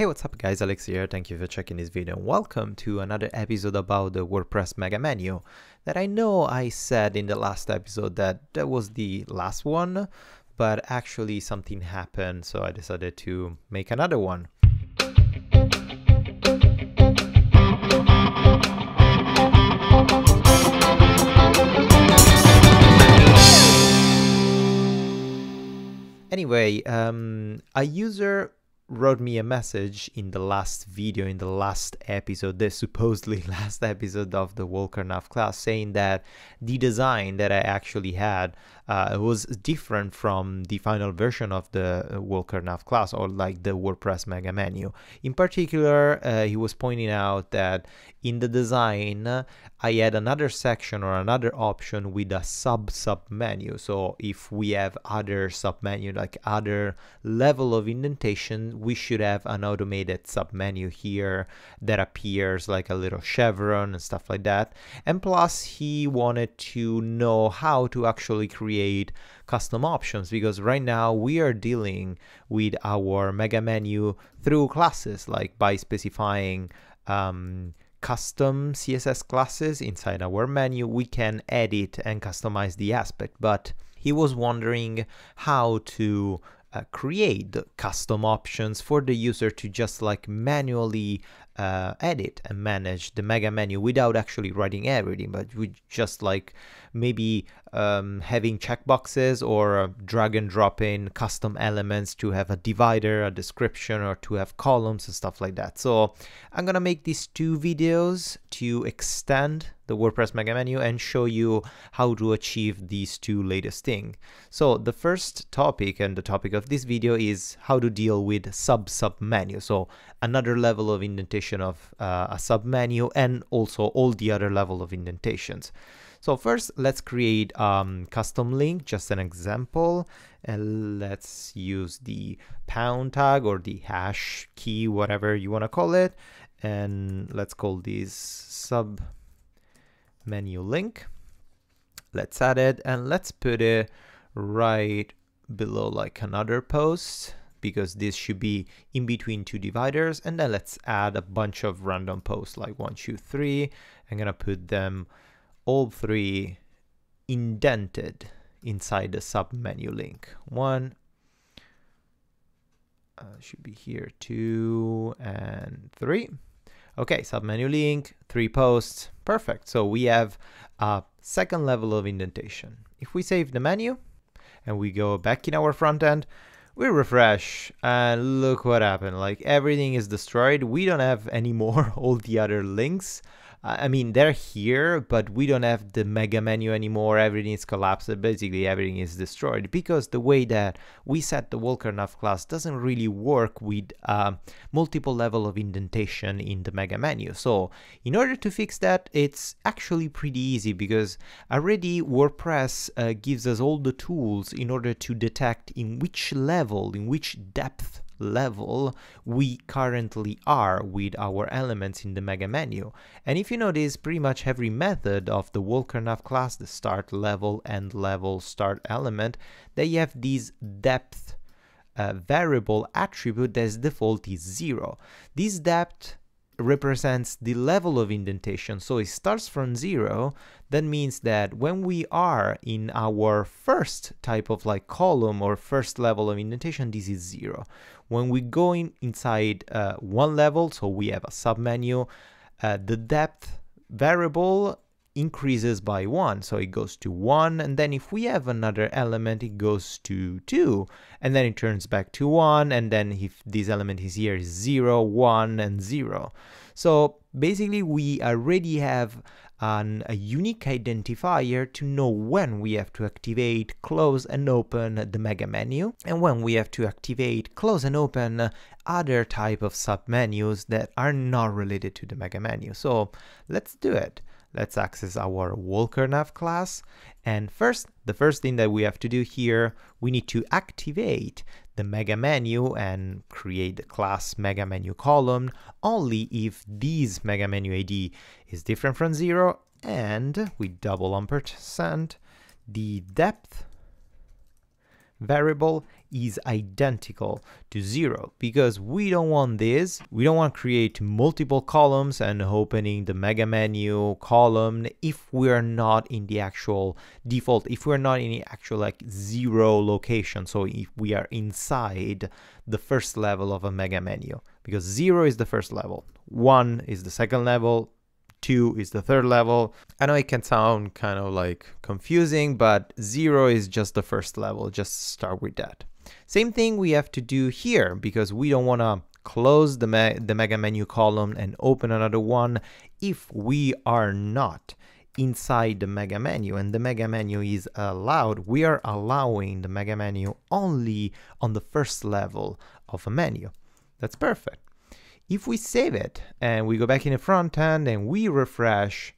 Hey, what's up guys, Alex here, thank you for checking this video and welcome to another episode about the WordPress mega menu that I know I said in the last episode that was the last one, but actually something happened, so I decided to make another one. Anyway, a user wrote me a message in the last video, in the last episode, the supposedly last episode of the Walker Nav class, saying that the design that I actually had was different from the final version of the Walker Nav class, or like the WordPress mega menu. In particular, he was pointing out that in the design, I had another section or another option with a sub menu. So if we have other sub menu, like other level of indentation, we should have an automated submenu here that appears like a little chevron and stuff like that. And plus he wanted to know how to actually create custom options, because right now we are dealing with our mega menu through classes, like by specifying custom CSS classes inside our menu, we can edit and customize the aspect. But he was wondering how to create custom options for the user to just like manually edit and manage the mega menu without actually writing everything, but we just like maybe having checkboxes or drag and drop in custom elements to have a divider, a description, or to have columns and stuff like that. So I'm gonna make these two videos to extend the WordPress mega menu and show you how to achieve these two latest things. So the first topic and the topic of this video is how to deal with sub menu. So another level of indentation of a sub menu and also all the other level of indentations. So first, let's create a custom link, just an example, and let's use the pound tag or the hash key, whatever you want to call it. And let's call this sub menu link. Let's add it and let's put it right below like another post, because this should be in between two dividers. And then let's add a bunch of random posts, like 1, 2, 3. I'm gonna put them all three indented inside the sub menu link. 1 should be here, 2 and 3. Okay, submenu link, 3 posts, perfect. So we have a second level of indentation. If we save the menu and we go back in our front end, we refresh and look what happened. Like everything is destroyed. We don't have any more all the other links. I mean, they're here, but we don't have the mega menu anymore. Everything is collapsed. Basically, everything is destroyed because the way that we set the Walker Nav class doesn't really work with multiple level of indentation in the mega menu. So in order to fix that, it's actually pretty easy, because already WordPress gives us all the tools in order to detect in which level, in which depth level we currently are with our elements in the mega menu. And if you notice, pretty much every method of the Walker Nav class, the start level, end level, start element, they have these depth variable attribute that's default is 0. This depth represents the level of indentation, so it starts from 0. That means that when we are in our first type of like column or first level of indentation, this is 0. When we go inside one level, so we have a submenu, the depth variable increases by 1, so it goes to 1, and then if we have another element it goes to 2, and then it turns back to 1, and then if this element is here is 0, 1, and 0. So basically we already have a unique identifier to know when we have to activate, close and open the mega menu, and when we have to activate, close and open other type of submenus that are not related to the mega menu. So let's do it. Let's access our Walker Nav class, and first, the first thing that we have to do here, we need to activate the mega menu and create the class mega menu column only if this mega menu ID is different from 0, and we double ampersand, the depth variable is identical to 0, because we don't want this. We don't want to create multiple columns and opening the mega menu column if we're not in the actual default, if we're not in the actual like 0 location. So if we are inside the first level of a mega menu, because 0 is the first level, 1 is the second level, 2 is the third level. I know it can sound kind of like confusing, but 0 is just the first level. Just start with that. Same thing we have to do here, because we don't want to close the mega menu column and open another one if we are not inside the mega menu and the mega menu is allowed. We are allowing the mega menu only on the first level of a menu. That's perfect. If we save it and we go back in the front end and we refresh,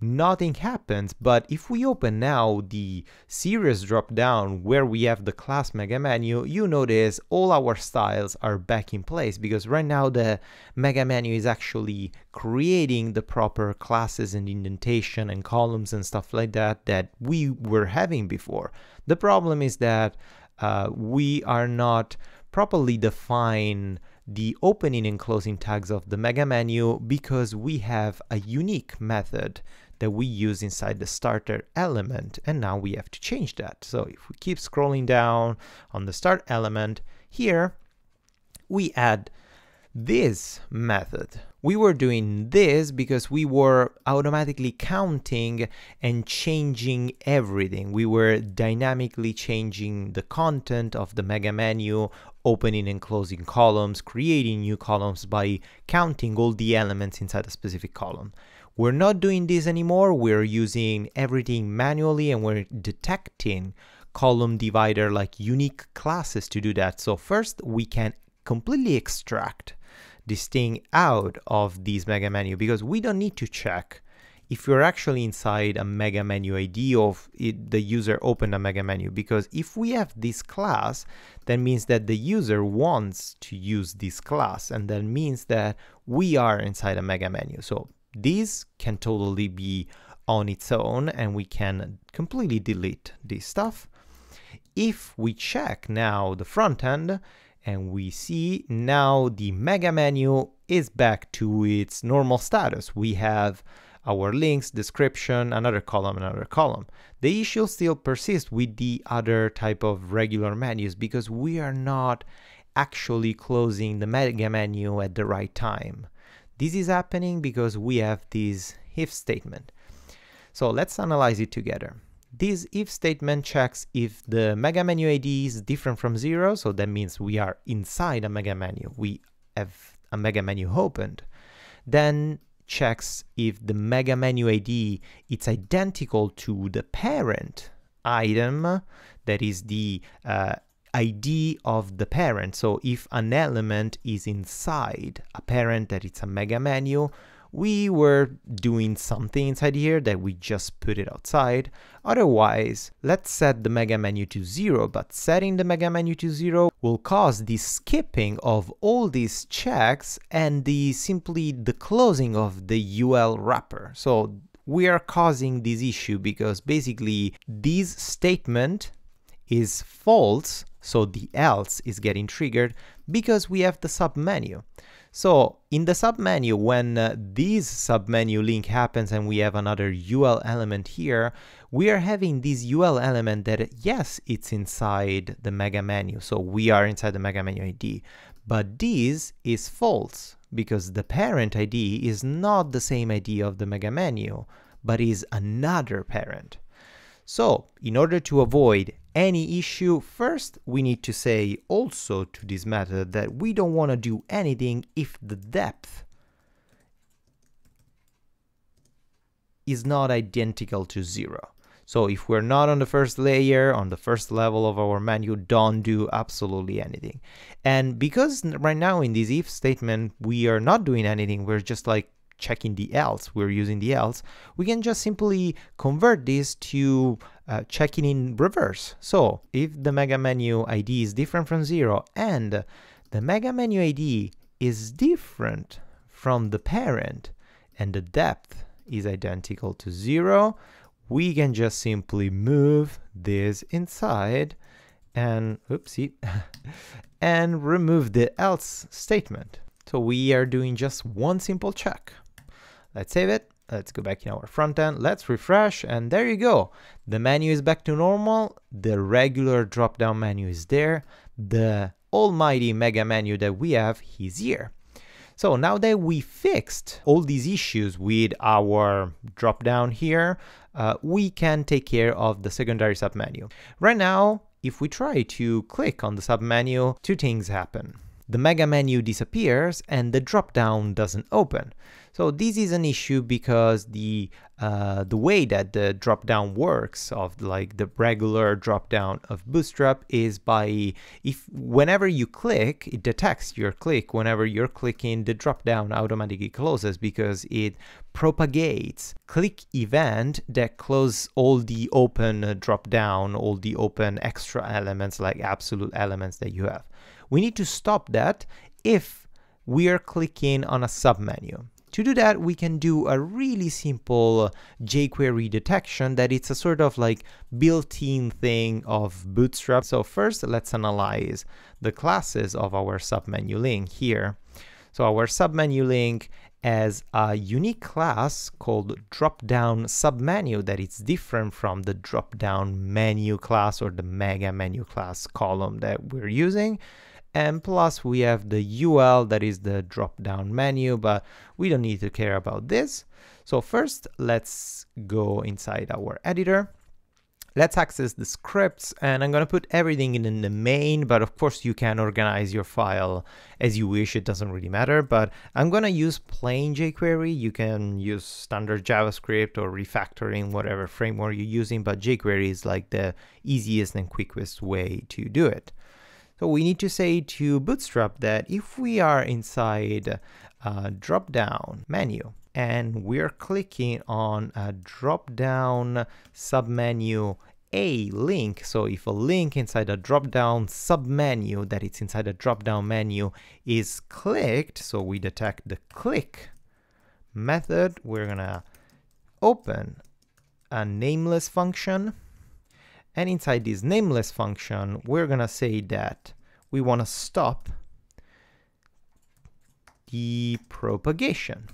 nothing happens. But if we open now the series drop down where we have the class mega menu, you notice all our styles are back in place, because right now the mega menu is actually creating the proper classes and indentation and columns and stuff like that that we were having before. The problem is that we are not properly defining the opening and closing tags of the mega menu, because we have a unique method that we use inside the starter element, and now we have to change that. So if we keep scrolling down on the start element here, we add this method. We were doing this because we were automatically counting and changing everything. We were dynamically changing the content of the mega menu, opening and closing columns, creating new columns by counting all the elements inside a specific column. We're not doing this anymore. We're using everything manually, and we're detecting column divider like unique classes to do that. So first we can completely extract this thing out of this mega menu, because we don't need to check if you're actually inside a mega menu ID or if the user opened a mega menu, because if we have this class, that means that the user wants to use this class, and that means that we are inside a mega menu. So this can totally be on its own, and we can completely delete this stuff. If we check now the front end, and we see now the mega menu is back to its normal status. We have our links, description, another column, another column. The issue still persists with the other type of regular menus, because we are not actually closing the mega menu at the right time. This is happening because we have this if statement. So let's analyze it together. This if statement checks if the mega menu ID is different from 0, so that means we are inside a mega menu, we have a mega menu opened. Then checks if the mega menu ID is identical to the parent item, that is the ID of the parent. So if an element is inside a parent that it's a mega menu, we were doing something inside here that we just put it outside. Otherwise, let's set the mega menu to 0, but setting the mega menu to 0 will cause the skipping of all these checks and the simply the closing of the UL wrapper. So we are causing this issue because basically this statement is false, so the else is getting triggered because we have the submenu. So in the submenu, when this submenu link happens and we have another UL element here, we are having this UL element that, yes, it's inside the mega menu. So we are inside the mega menu ID, but this is false because the parent ID is not the same ID of the mega menu, but is another parent. So in order to avoid any issue, first we need to say also to this method that we don't want to do anything if the depth is not identical to 0. So if we're not on the first layer, on the first level of our menu, don't do absolutely anything. And because right now in this if statement we are not doing anything, we're just like checking the else, we're using the else, we can just simply convert this to checking in reverse. So if the mega menu ID is different from 0 and the mega menu ID is different from the parent and the depth is identical to 0, we can just simply move this inside and oopsie, and remove the else statement. So we are doing just one simple check. Let's save it. Let's go back in our front end. Let's refresh, and there you go. The menu is back to normal. The regular drop-down menu is there. The almighty mega menu that we have is here. So now that we fixed all these issues with our drop down here, we can take care of the secondary submenu. Right now, if we try to click on the submenu, two things happen. The mega menu disappears and the drop down doesn't open. So this is an issue because the way that the drop down works of like the regular drop down of Bootstrap is by whenever you click, it detects your click. Whenever you're clicking, the drop down automatically closes because it propagates click event that close all the open drop down, all the open extra elements like absolute elements that you have. We need to stop that if we are clicking on a submenu. To do that, we can do a really simple jQuery detection that it's a sort of like built-in thing of Bootstrap. So first, let's analyze the classes of our submenu link here. So our submenu link has a unique class called dropdown submenu that it's different from the dropdown menu class or the mega menu class column that we're using. And plus we have the UL that is the drop down menu, but we don't need to care about this. So first let's go inside our editor. Let's access the scripts, and I'm going to put everything in the main, but of course you can organize your file as you wish. It doesn't really matter, but I'm going to use plain jQuery. You can use standard JavaScript or refactoring, whatever framework you're using, but jQuery is like the easiest and quickest way to do it. So we need to say to Bootstrap that if we are inside a drop-down menu and we're clicking on a drop-down submenu A link, so if a link inside a drop-down submenu that it's inside a drop-down menu is clicked, so we detect the click method, we're gonna open a nameless function. And inside this nameless function, we're going to say that we want to stop the propagation.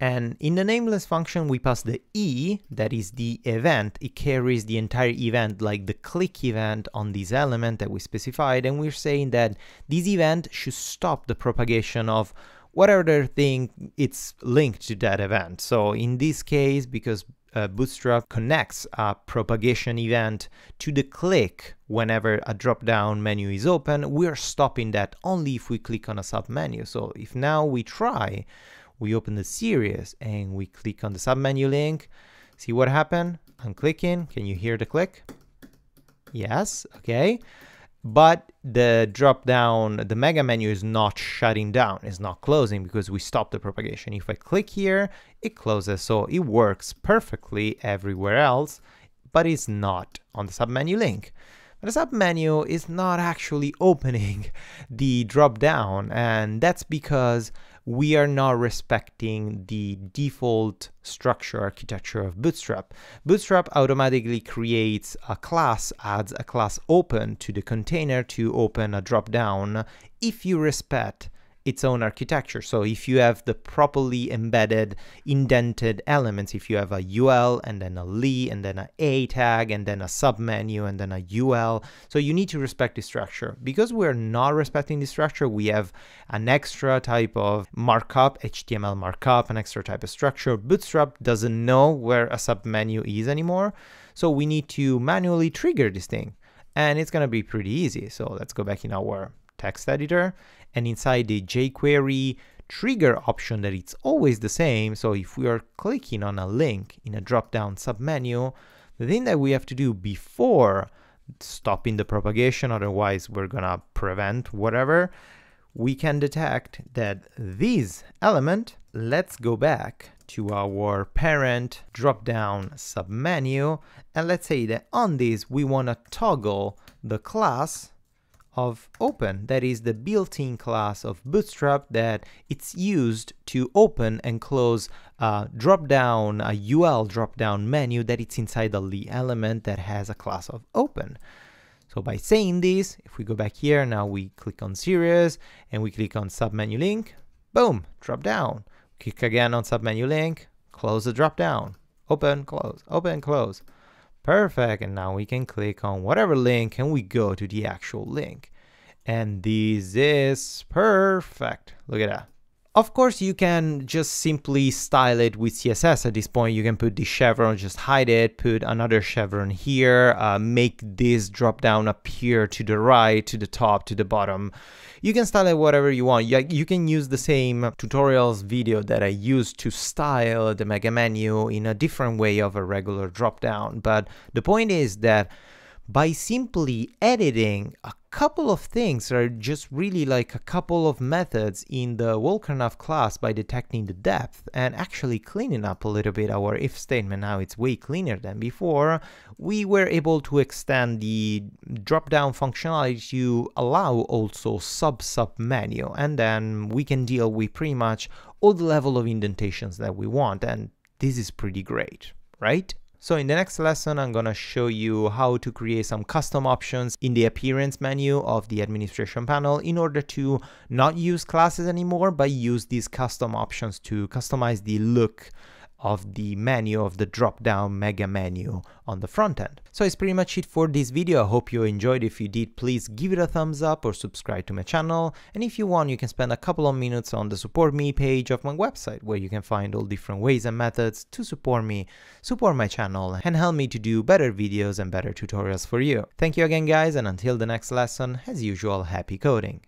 And in the nameless function, we pass the E, that is the event. It carries the entire event, like the click event on this element that we specified. And we're saying that this event should stop the propagation of whatever thing it's linked to that event. So in this case, because Bootstrap connects a propagation event to the click whenever a drop-down menu is open, we're stopping that only if we click on a submenu. So if now we try, we open the series and we click on the submenu link, see what happened? I'm clicking. Can you hear the click? Yes. Okay. But the drop down, the mega menu is not shutting down, it's not closing because we stopped the propagation. If I click here, it closes. So it works perfectly everywhere else, but it's not on the submenu link. But the submenu is not actually opening the drop down, and that's because we are not respecting the default structure architecture of Bootstrap. Bootstrap automatically creates a class, adds a class open to the container to open a dropdown if you respect its own architecture. So if you have the properly embedded indented elements, if you have a UL and then a li and then an a tag and then a submenu and then a UL, so you need to respect this structure. Because we're not respecting this structure, we have an extra type of markup, HTML markup, an extra type of structure. Bootstrap doesn't know where a submenu is anymore, so we need to manually trigger this thing, and it's gonna be pretty easy. So let's go back in our text editor, and inside the jQuery trigger option that it's always the same. So if we are clicking on a link in a drop-down submenu, the thing that we have to do before stopping the propagation, otherwise we're gonna prevent whatever, we can detect that this element, let's go back to our parent drop-down submenu, and let's say that on this, we wanna toggle the class of open, that is the built-in class of Bootstrap that it's used to open and close a UL drop-down menu that it's inside the element that has a class of open. So by saying this, if we go back here, now we click on series and we click on submenu link, boom, drop down. Click again on submenu link, close the drop down, open, close. Perfect, and now we can click on whatever link and we go to the actual link. And this is perfect, look at that. Of course, you can just simply style it with CSS at this point. You can put this chevron, just hide it, put another chevron here, make this drop down appear to the right, to the top, to the bottom. You can style it whatever you want. You can use the same tutorials video that I used to style the mega menu in a different way of a regular drop down. But the point is that by simply editing a couple of things are just really like a couple of methods in the Walker Nav class by detecting the depth and actually cleaning up a little bit our if statement, now it's way cleaner than before, we were able to extend the drop-down functionality to allow also sub-sub menu, and then we can deal with pretty much all the level of indentations that we want, and this is pretty great, right? So in the next lesson, I'm gonna show you how to create some custom options in the appearance menu of the administration panel in order to not use classes anymore, but use these custom options to customize the look of the menu, of the drop-down mega menu on the front end. So it's pretty much it for this video. I hope you enjoyed. If you did, please give it a thumbs up or subscribe to my channel. And if you want, you can spend a couple of minutes on the support me page of my website, where you can find all different ways and methods to support me, support my channel, and help me to do better videos and better tutorials for you. Thank you again, guys, and until the next lesson, as usual, happy coding.